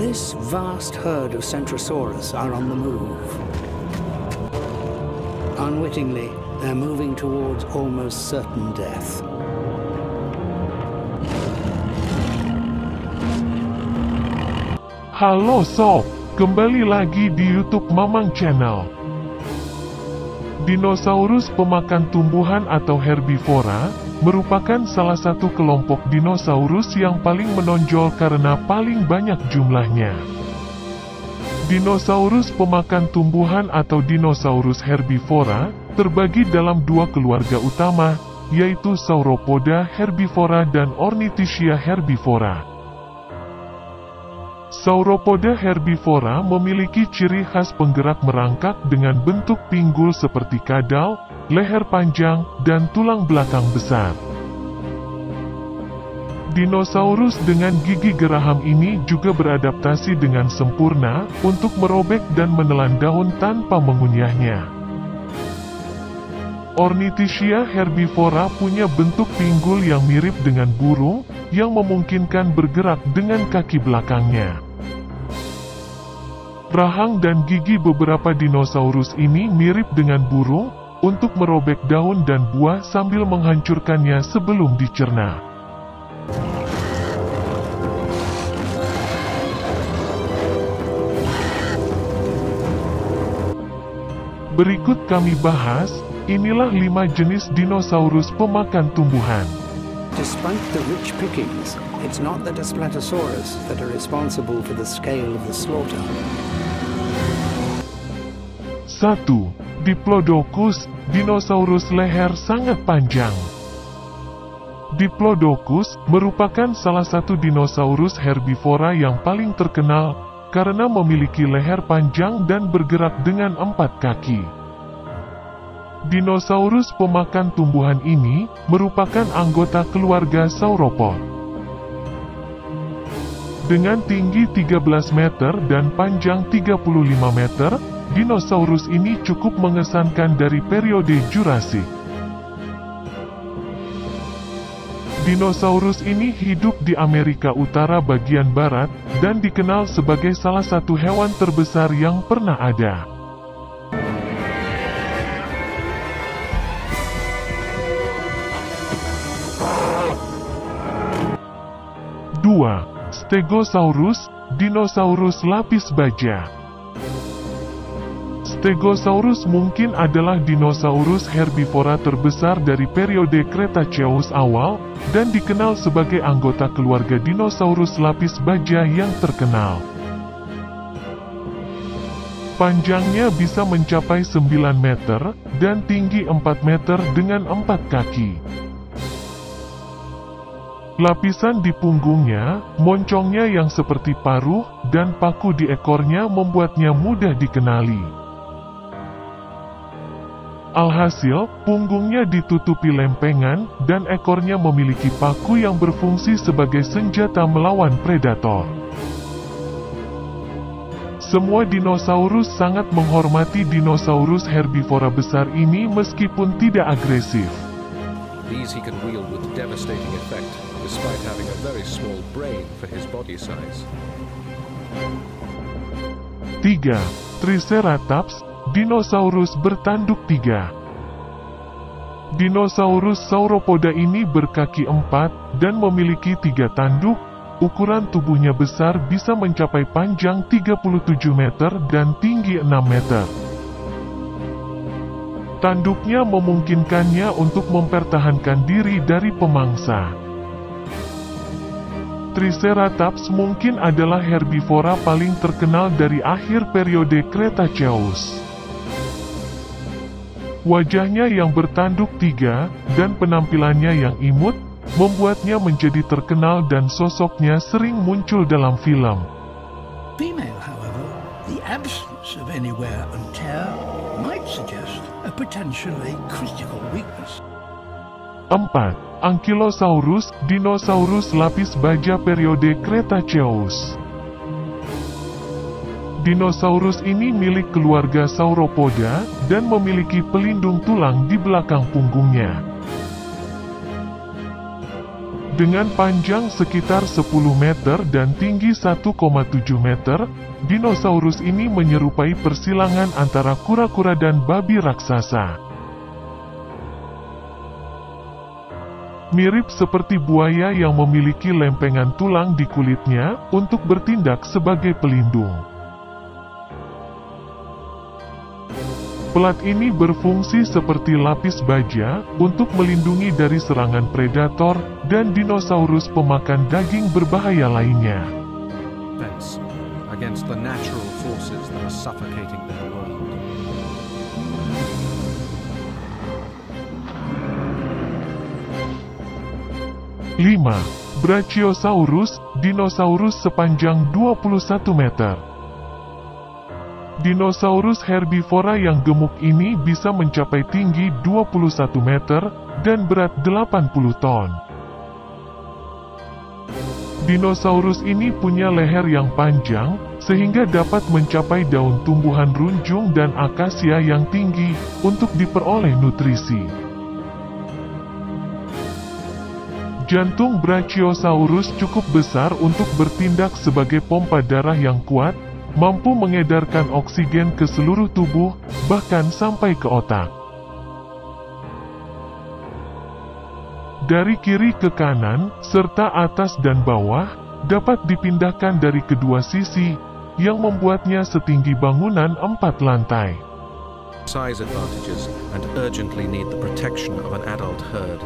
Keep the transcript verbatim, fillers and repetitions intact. This vast herd of Centrosaurus are on the move. Unwittingly, they're moving towards almost certain death. Halo Sob, kembali lagi di YouTube Mamang Channel. Dinosaurus pemakan tumbuhan atau herbivora, merupakan salah satu kelompok dinosaurus yang paling menonjol karena paling banyak jumlahnya. Dinosaurus pemakan tumbuhan atau dinosaurus herbivora, terbagi dalam dua keluarga utama, yaitu Sauropoda herbivora dan Ornithischia herbivora. Sauropoda herbivora memiliki ciri khas penggerak merangkak dengan bentuk pinggul seperti kadal, leher panjang, dan tulang belakang besar. Dinosaurus dengan gigi geraham ini juga beradaptasi dengan sempurna untuk merobek dan menelan daun tanpa mengunyahnya. Ornithischia herbivora punya bentuk pinggul yang mirip dengan burung, yang memungkinkan bergerak dengan kaki belakangnya. Rahang dan gigi beberapa dinosaurus ini mirip dengan burung, untuk merobek daun dan buah sambil menghancurkannya sebelum dicerna. Berikut kami bahas, inilah lima jenis dinosaurus pemakan tumbuhan. Despite the rich pickings, it's not the Diplodocus that are responsible for the scale of the slaughter. Satu, Diplodocus, dinosaurus leher sangat panjang. Diplodocus merupakan salah satu dinosaurus herbivora yang paling terkenal karena memiliki leher panjang dan bergerak dengan empat kaki. Dinosaurus pemakan tumbuhan ini merupakan anggota keluarga Sauropoda. Dengan tinggi tiga belas meter dan panjang tiga puluh lima meter, dinosaurus ini cukup mengesankan dari periode Jurassic. Dinosaurus ini hidup di Amerika Utara bagian barat, dan dikenal sebagai salah satu hewan terbesar yang pernah ada. Dua. Stegosaurus, dinosaurus lapis baja. Stegosaurus mungkin adalah dinosaurus herbivora terbesar dari periode Cretaceous awal, dan dikenal sebagai anggota keluarga dinosaurus lapis baja yang terkenal. Panjangnya bisa mencapai sembilan meter, dan tinggi empat meter dengan empat kaki. Lapisan di punggungnya, moncongnya yang seperti paruh, dan paku di ekornya membuatnya mudah dikenali. Alhasil, punggungnya ditutupi lempengan, dan ekornya memiliki paku yang berfungsi sebagai senjata melawan predator. Semua dinosaurus sangat menghormati dinosaurus herbivora besar ini meskipun tidak agresif. These he can wield with devastating effect, despite having a very small brain for his body size. Tiga. Triceratops, dinosaurus bertanduk tiga. Dinosaurus Sauropoda ini berkaki empat dan memiliki tiga tanduk. Ukuran tubuhnya besar bisa mencapai panjang tiga puluh tujuh meter dan tinggi enam meter. Tanduknya memungkinkannya untuk mempertahankan diri dari pemangsa. Triceratops mungkin adalah herbivora paling terkenal dari akhir periode Cretaceous. Wajahnya yang bertanduk tiga, dan penampilannya yang imut, membuatnya menjadi terkenal dan sosoknya sering muncul dalam film. Female, however, the absence of any wear and tear might suggest a potentially critical weakness. Empat. Ankylosaurus, dinosaurus lapis baja periode Cretaceous. Dinosaurus ini milik keluarga Sauropoda, dan memiliki pelindung tulang di belakang punggungnya. delapan. Dengan panjang sekitar sepuluh meter dan tinggi satu koma tujuh meter, dinosaurus ini menyerupai persilangan antara kura-kura dan babi raksasa. Mirip seperti buaya yang memiliki lempengan tulang di kulitnya untuk bertindak sebagai pelindung. Pelat ini berfungsi seperti lapis baja untuk melindungi dari serangan predator dan dinosaurus pemakan daging berbahaya lainnya. lima. Brachiosaurus, dinosaurus sepanjang dua puluh satu meter. Dinosaurus herbivora yang gemuk ini bisa mencapai tinggi dua puluh satu meter dan berat delapan puluh ton. Dinosaurus ini punya leher yang panjang, sehingga dapat mencapai daun tumbuhan runjung dan akasia yang tinggi untuk diperoleh nutrisi. Jantung Brachiosaurus cukup besar untuk bertindak sebagai pompa darah yang kuat, mampu mengedarkan oksigen ke seluruh tubuh, bahkan sampai ke otak. Dari kiri ke kanan, serta atas dan bawah, dapat dipindahkan dari kedua sisi, yang membuatnya setinggi bangunan empat lantai. Size advantages and urgently need the protection of an adult herd.